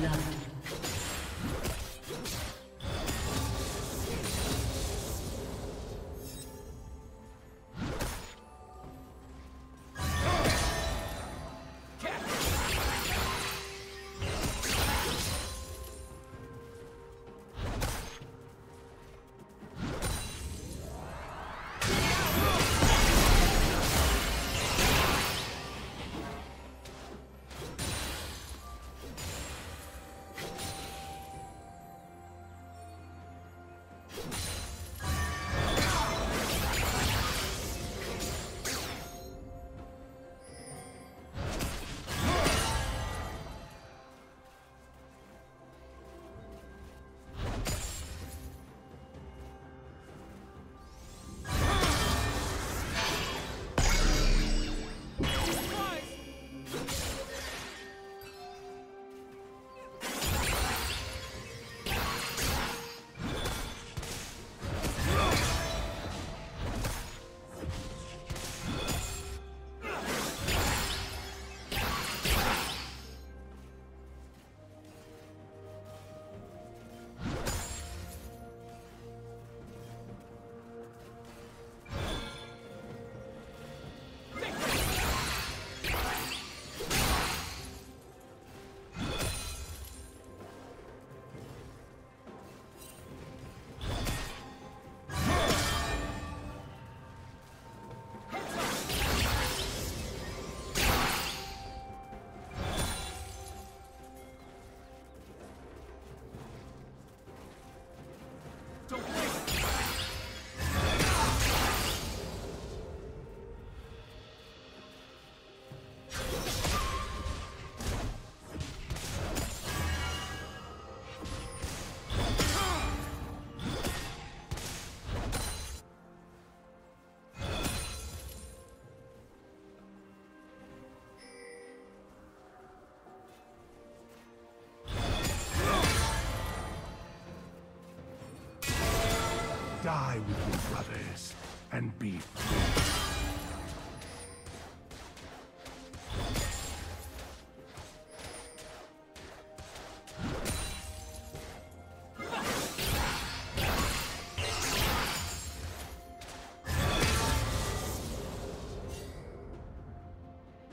blood. Die with your brothers and be free.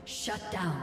Shut down.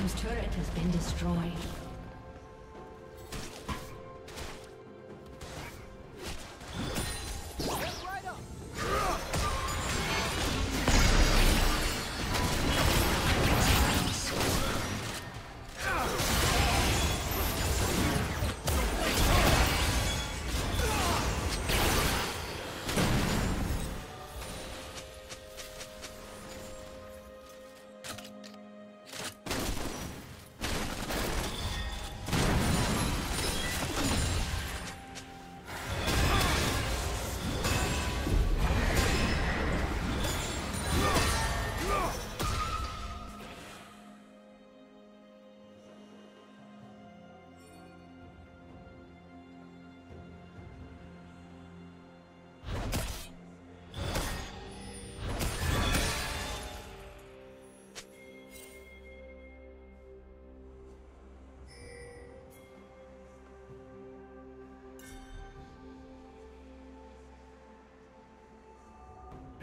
team's turret has been destroyed.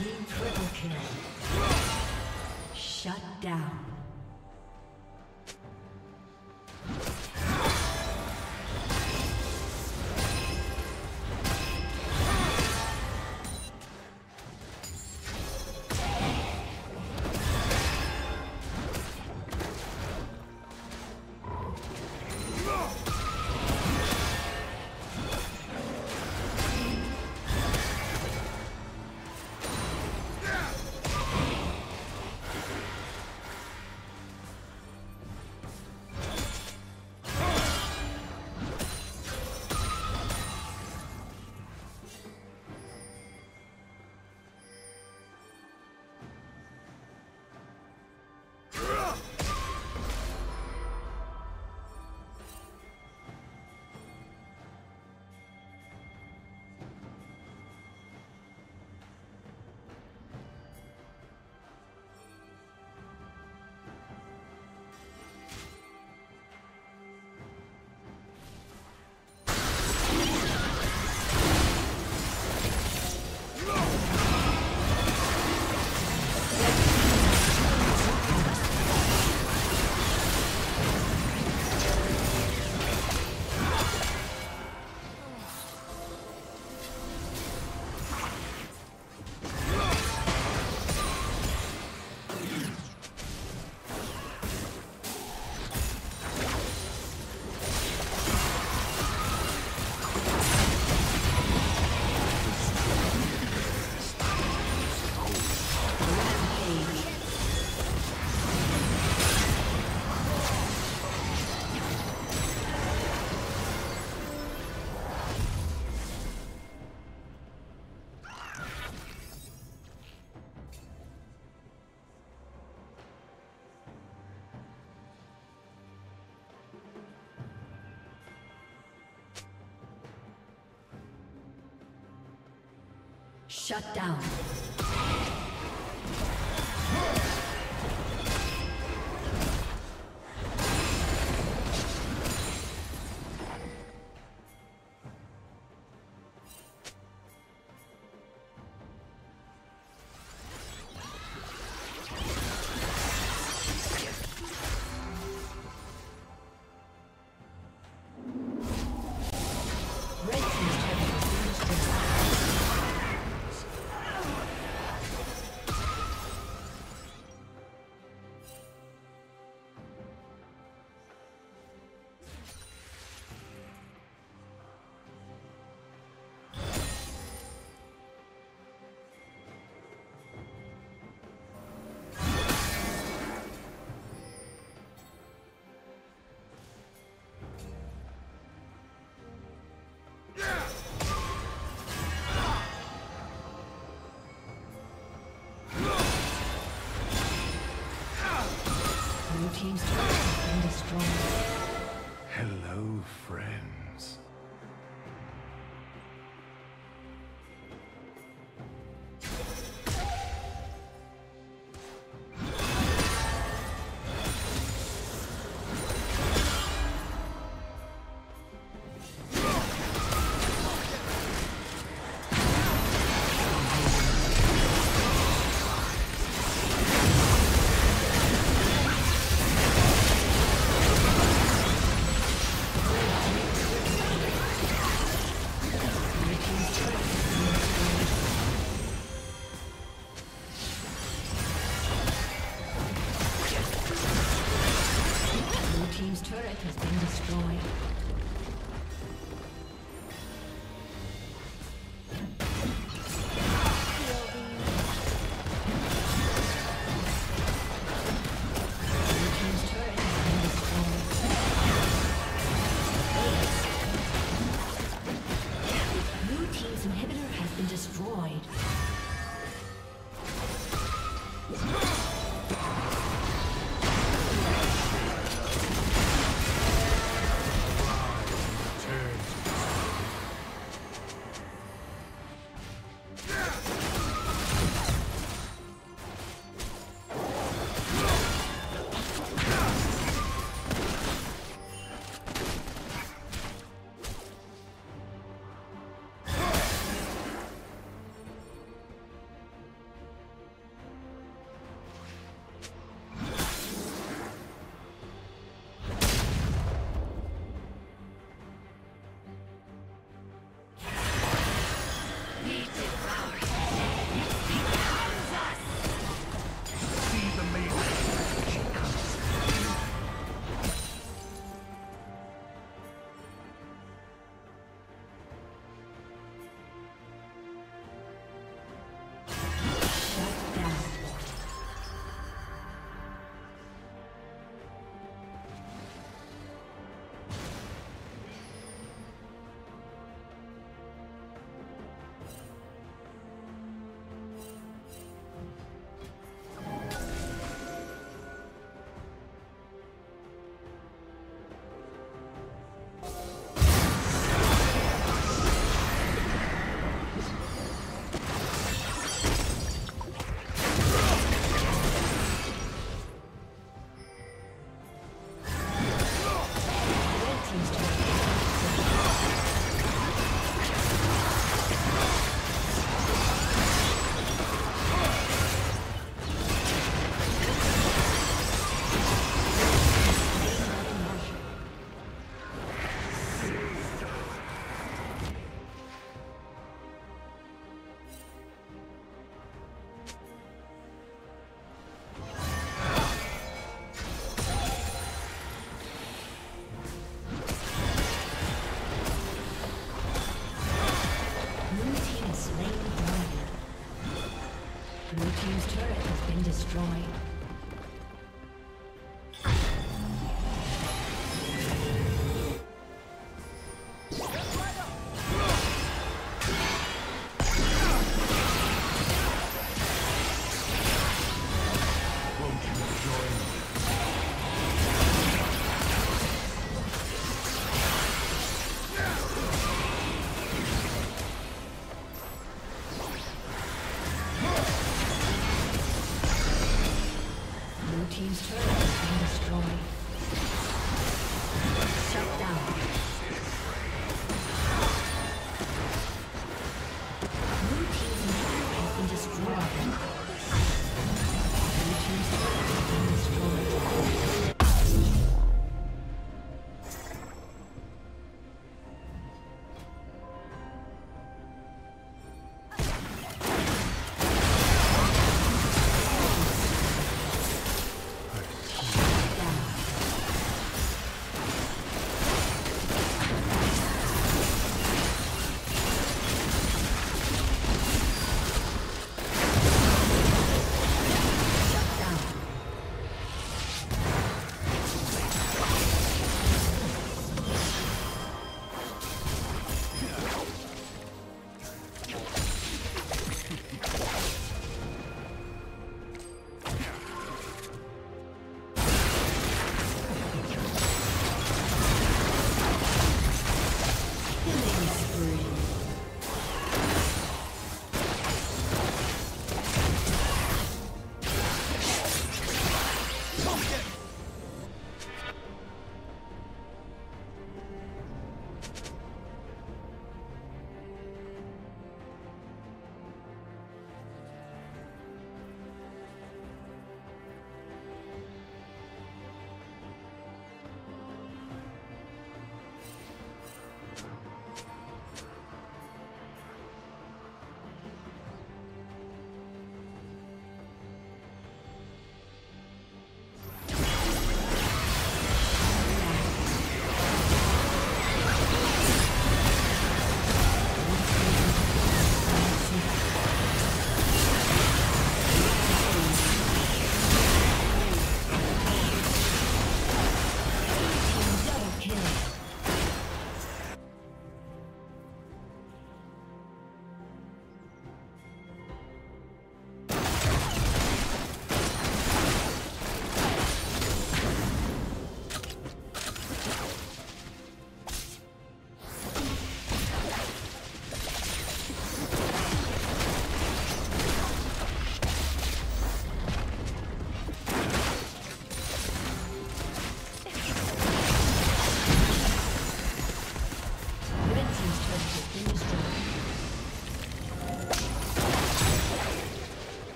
Team triple kill. Shut down. Shut down. team's turret has been destroyed. Hello, friends.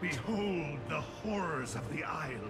Behold the horrors of the Isles.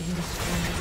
Destroyed.